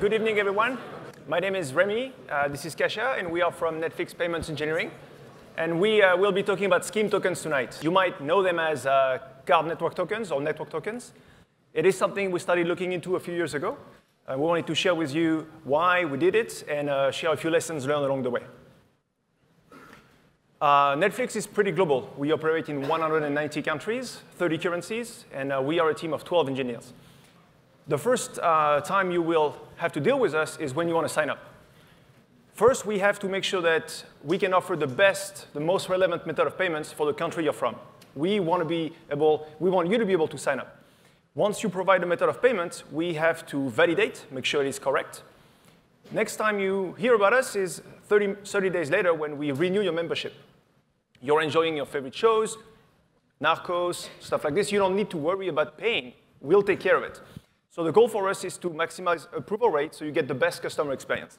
Good evening, everyone. My name is Remy. This is Kasia, and we are from Netflix Payments Engineering. And we will be talking about scheme tokens tonight. You might know them as card network tokens or network tokens. It is something we started looking into a few years ago. We wanted to share with you why we did it and share a few lessons learned along the way. Netflix is pretty global. We operate in 190 countries, 30 currencies, and we are a team of 12 engineers. The first time you will have to deal with us is when you want to sign up. First, we have to make sure that we can offer the best, the most relevant method of payments for the country you're from. We want you to be able to sign up. Once you provide a method of payment, we have to validate, make sure it is correct. Next time you hear about us is 30 days later when we renew your membership. You're enjoying your favorite shows, Narcos, stuff like this. You don't need to worry about paying. We'll take care of it. So the goal for us is to maximize approval rate so you get the best customer experience.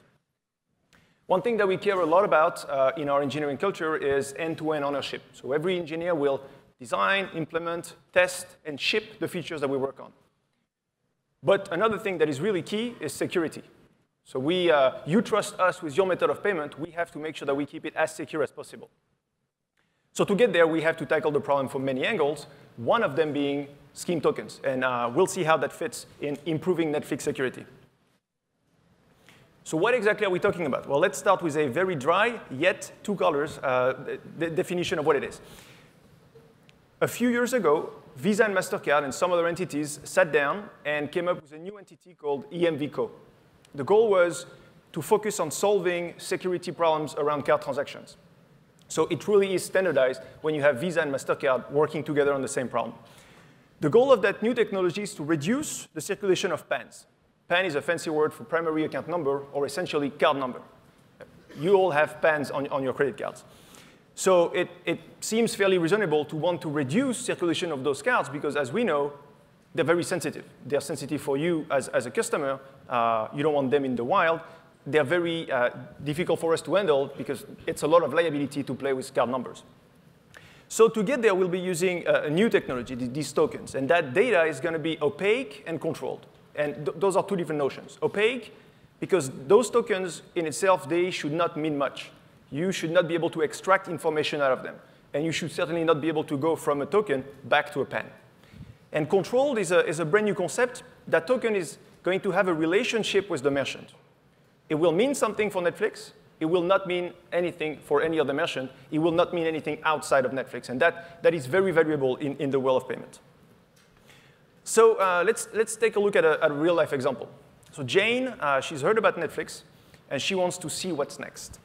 One thing that we care a lot about in our engineering culture is end-to-end ownership. So every engineer will design, implement, test, and ship the features that we work on. But another thing that is really key is security. So you trust us with your method of payment. We have to make sure that we keep it as secure as possible. So to get there, we have to tackle the problem from many angles, one of them being scheme tokens. And we'll see how that fits in improving Netflix security. So what exactly are we talking about? Well, let's start with a very dry, yet two colors, definition of what it is. A few years ago, Visa and MasterCard and some other entities sat down and came up with a new entity called EMVCo. The goal was to focus on solving security problems around card transactions. So it really is standardized when you have Visa and MasterCard working together on the same problem. The goal of that new technology is to reduce the circulation of PANs. PAN is a fancy word for primary account number, or essentially card number. You all have PANs on your credit cards. So it seems fairly reasonable to want to reduce circulation of those cards because, as we know, they're very sensitive. They're sensitive for you as a customer. You don't want them in the wild. They're very difficult for us to handle because it's a lot of liability to play with card numbers. So to get there, we'll be using a new technology, these tokens. And that data is going to be opaque and controlled. And those are two different notions. Opaque, because those tokens in itself, they should not mean much. You should not be able to extract information out of them. And you should certainly not be able to go from a token back to a PAN. And controlled is a brand new concept. That token is going to have a relationship with the merchant. It will mean something for Netflix. It will not mean anything for any other merchant. It will not mean anything outside of Netflix. And that is very valuable in the world of payment. So let's take a look at a real-life example. So Jane, she's heard about Netflix, and she wants to see what's next.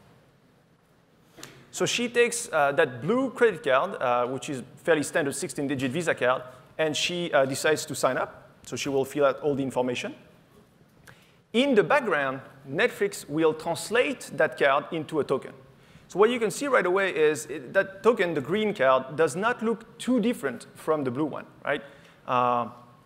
So she takes that blue credit card, which is fairly standard 16-digit Visa card, and she decides to sign up. So she will fill out all the information. In the background, Netflix will translate that card into a token. So what you can see right away is that token, the green card, does not look too different from the blue one, right?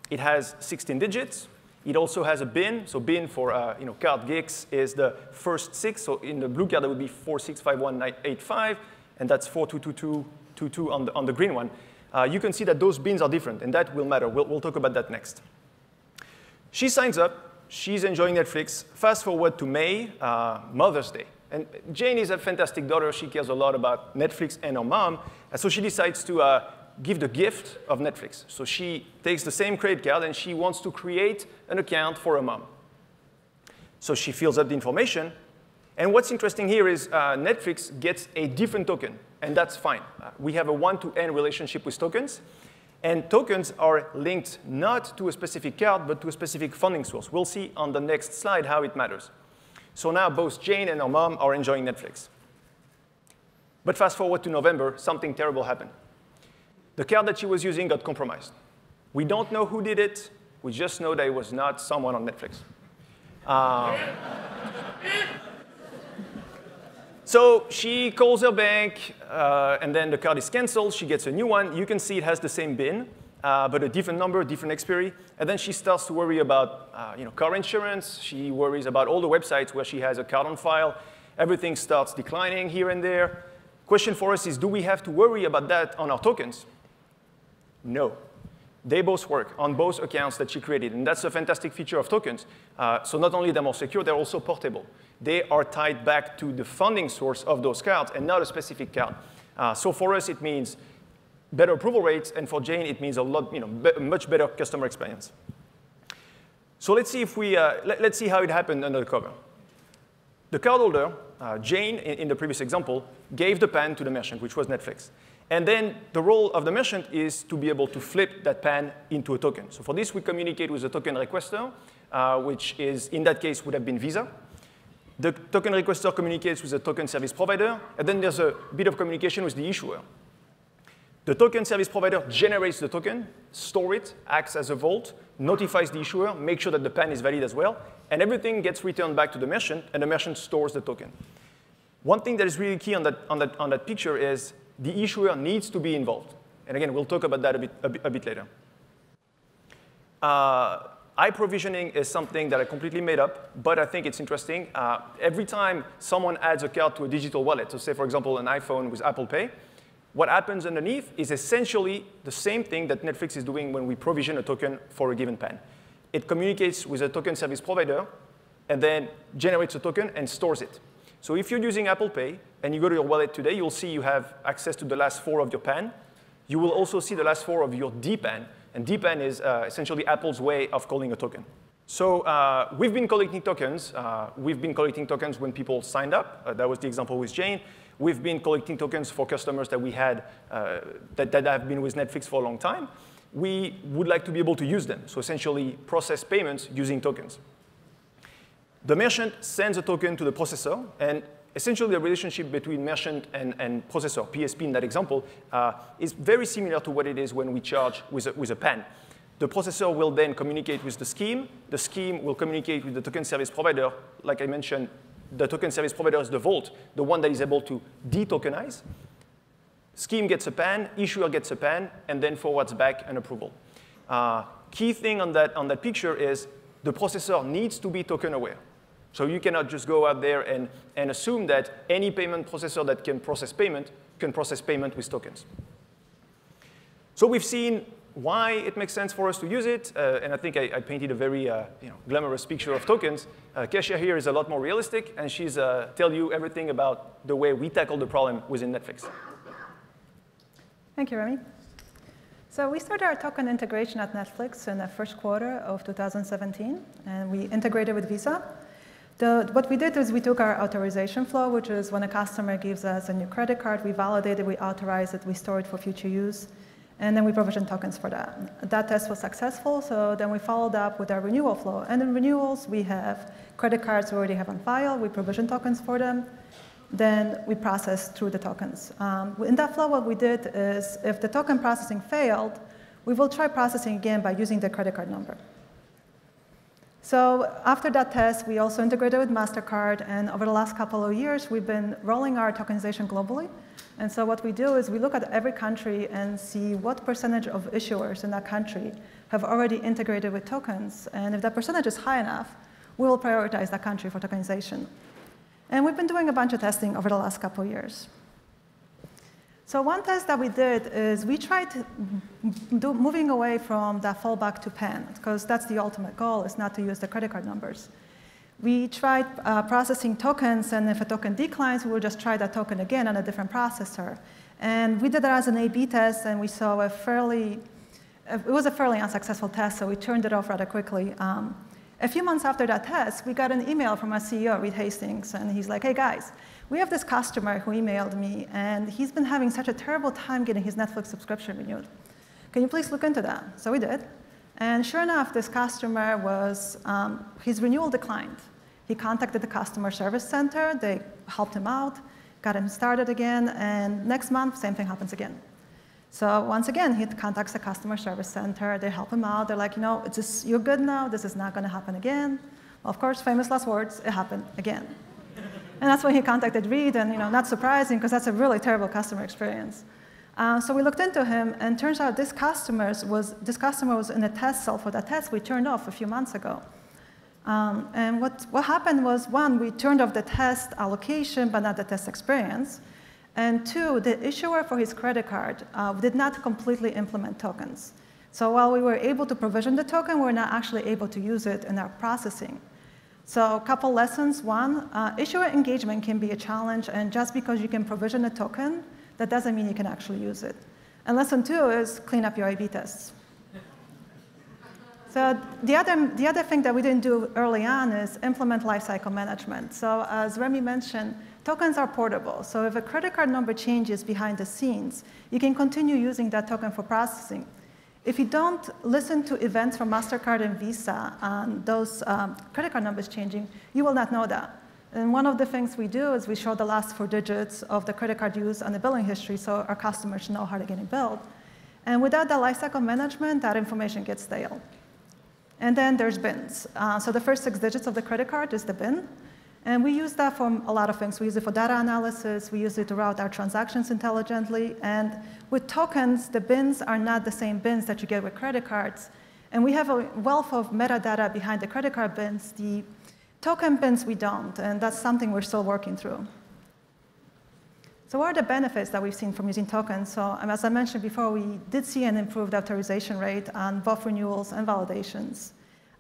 It has 16 digits. It also has a BIN. So BIN for card geeks is the first six. So in the blue card, that would be 465185, and that's 422222 on the green one. You can see that those BINs are different, and that will matter. We'll talk about that next. She signs up. She's enjoying Netflix. Fast forward to May, Mother's Day. And Jane is a fantastic daughter. She cares a lot about Netflix and her mom. And so she decides to give the gift of Netflix. So she takes the same credit card, and she wants to create an account for her mom. So she fills up the information. And what's interesting here is Netflix gets a different token. And that's fine. We have a one-to-N relationship with tokens. And tokens are linked not to a specific card, but to a specific funding source. We'll see on the next slide how it matters. So now both Jane and her mom are enjoying Netflix. But fast forward to November, something terrible happened. The card that she was using got compromised. We don't know who did it. We just know that it was not someone on Netflix. So she calls her bank, and then the card is canceled. She gets a new one. You can see it has the same BIN, but a different number, different expiry. And then she starts to worry about car insurance. She worries about all the websites where she has a card on file. Everything starts declining here and there. Question for us is, do we have to worry about that on our tokens? No. They both work on both accounts that she created. And that's a fantastic feature of tokens. So not only are they more secure, they're also portable. They are tied back to the funding source of those cards and not a specific card. So for us, it means better approval rates. And for Jane, it means a lot, much better customer experience. So let's see, let's see how it happened under the cover. The cardholder, Jane, in the previous example, gave the PAN to the merchant, which was Netflix. And then the role of the merchant is to be able to flip that PAN into a token. So for this, we communicate with the token requester, which is, in that case, would have been Visa. The token requester communicates with the token service provider. And then there's a bit of communication with the issuer. The token service provider generates the token, stores it, acts as a vault, notifies the issuer, makes sure that the PAN is valid as well, and everything gets returned back to the merchant, and the merchant stores the token. One thing that is really key on that picture is the issuer needs to be involved. And again, we'll talk about that a bit later. I-provisioning is something that I completely made up, but I think it's interesting. Every time someone adds a card to a digital wallet, so say, for example, an iPhone with Apple Pay, what happens underneath is essentially the same thing that Netflix is doing when we provision a token for a given PAN. It communicates with a token service provider and then generates a token and stores it. So if you're using Apple Pay and you go to your wallet today, you'll see you have access to the last four of your PAN. You will also see the last four of your D-PAN. And D-PAN is essentially Apple's way of calling a token. So we've been collecting tokens. When people signed up. That was the example with Jane. We've been collecting tokens for customers that we had that have been with Netflix for a long time. We would like to be able to use them. So essentially, process payments using tokens. The merchant sends a token to the processor. And essentially, the relationship between merchant and processor, PSP in that example, is very similar to what it is when we charge with a PAN. The processor will then communicate with the scheme. The scheme will communicate with the token service provider. Like I mentioned, the token service provider is the vault, the one that is able to de-tokenize. Scheme gets a PAN, issuer gets a PAN, and then forwards back an approval. Key thing on that picture is the processor needs to be token aware. So you cannot just go out there and assume that any payment processor that can process payment with tokens. So we've seen why it makes sense for us to use it, and I think I painted a very glamorous picture of tokens. Kasia here is a lot more realistic, and she's tell you everything about the way we tackle the problem within Netflix. Thank you, Remy. So we started our token integration at Netflix in the first quarter of 2017, and we integrated with Visa. What we did is we took our authorization flow, which is when a customer gives us a new credit card, we validate it, we authorize it, we store it for future use. And then we provision tokens for that. That test was successful, so then we followed up with our renewal flow. And in renewals, we have credit cards we already have on file. We provision tokens for them. Then we process through the tokens. In that flow, what we did is if the token processing failed, we will try processing again by using the credit card number. So after that test, we also integrated with MasterCard. And over the last couple of years, we've been rolling our tokenization globally. And so what we do is we look at every country and see what percentage of issuers in that country have already integrated with tokens. And if that percentage is high enough, we will prioritize that country for tokenization. And we've been doing a bunch of testing over the last couple of years. So one test that we did is we tried to do moving away from that fallback to PAN, because that's the ultimate goal, is not to use the credit card numbers. We tried processing tokens, and if a token declines, we will just try that token again on a different processor. And we did that as an A/B test, and we saw it was a fairly unsuccessful test, so we turned it off rather quickly. A few months after that test, we got an email from our CEO, Reed Hastings, and he's like, hey guys, we have this customer who emailed me, and he's been having such a terrible time getting his Netflix subscription renewed. Can you please look into that? So we did. And sure enough, this customer his renewal declined. He contacted the customer service center. They helped him out, got him started again. And next month, same thing happens again. So once again, he contacts the customer service center. They help him out. They're like, you're good now. This is not going to happen again. Well, of course, famous last words, it happened again. And that's when he contacted Reed. And not surprising, because that's a really terrible customer experience. So we looked into him, and turns out this customer was in the test cell for that test we turned off a few months ago. And what happened was, one, we turned off the test allocation, but not the test experience. And two, the issuer for his credit card did not completely implement tokens. So while we were able to provision the token, we were not actually able to use it in our processing. So a couple lessons. One, issuer engagement can be a challenge, and just because you can provision a token, that doesn't mean you can actually use it. And lesson two is clean up your A/B tests. So the other thing that we didn't do early on is implement lifecycle management. So as Remy mentioned, tokens are portable. So if a credit card number changes behind the scenes, you can continue using that token for processing. If you don't listen to events from MasterCard and Visa on those credit card numbers changing, you will not know that. And one of the things we do is we show the last four digits of the credit card used on the billing history so our customers know how they're getting billed. And without that lifecycle management, that information gets stale. And then there's bins. So the first 6 digits of the credit card is the bin. And we use that for a lot of things. We use it for data analysis. We use it to route our transactions intelligently. And with tokens, the bins are not the same bins that you get with credit cards. And we have a wealth of metadata behind the credit card bins. The token bins, we don't. And that's something we're still working through. So what are the benefits that we've seen from using tokens? So as I mentioned before, we did see an improved authorization rate on both renewals and validations.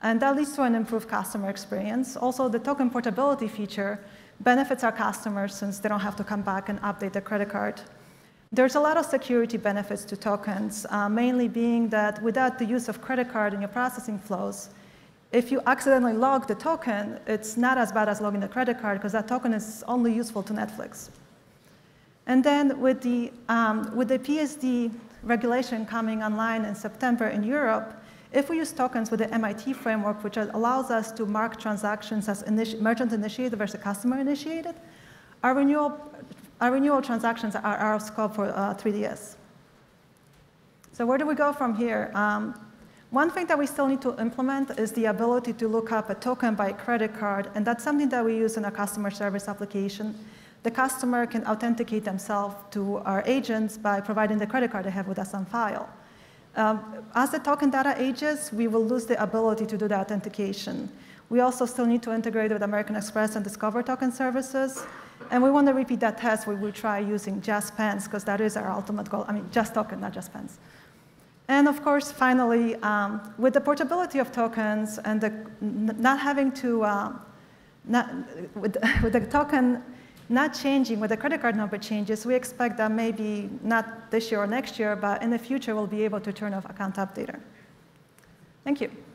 And that leads to an improved customer experience. Also, the token portability feature benefits our customers since they don't have to come back and update their credit card. There's a lot of security benefits to tokens, mainly being that without the use of credit card in your processing flows, if you accidentally log the token, it's not as bad as logging the credit card because that token is only useful to Netflix. And then with the PSD regulation coming online in September in Europe, if we use tokens with the MIT framework, which allows us to mark transactions as merchant-initiated versus customer-initiated, our renewal transactions are out of scope for 3DS. So where do we go from here? One thing that we still need to implement is the ability to look up a token by a credit card, and that's something that we use in our customer service application. The customer can authenticate themselves to our agents by providing the credit card they have with us on file. As the token data ages, we will lose the ability to do the authentication. We also still need to integrate with American Express and Discover Token Services. And we want to repeat that test where we try using just PANs, because that is our ultimate goal. I mean, just token, not just PANs. And of course, finally, with the portability of tokens and the not having to, with the token, not changing, with the credit card number changes, we expect that maybe not this year or next year, but in the future, we'll be able to turn off account updater. Thank you.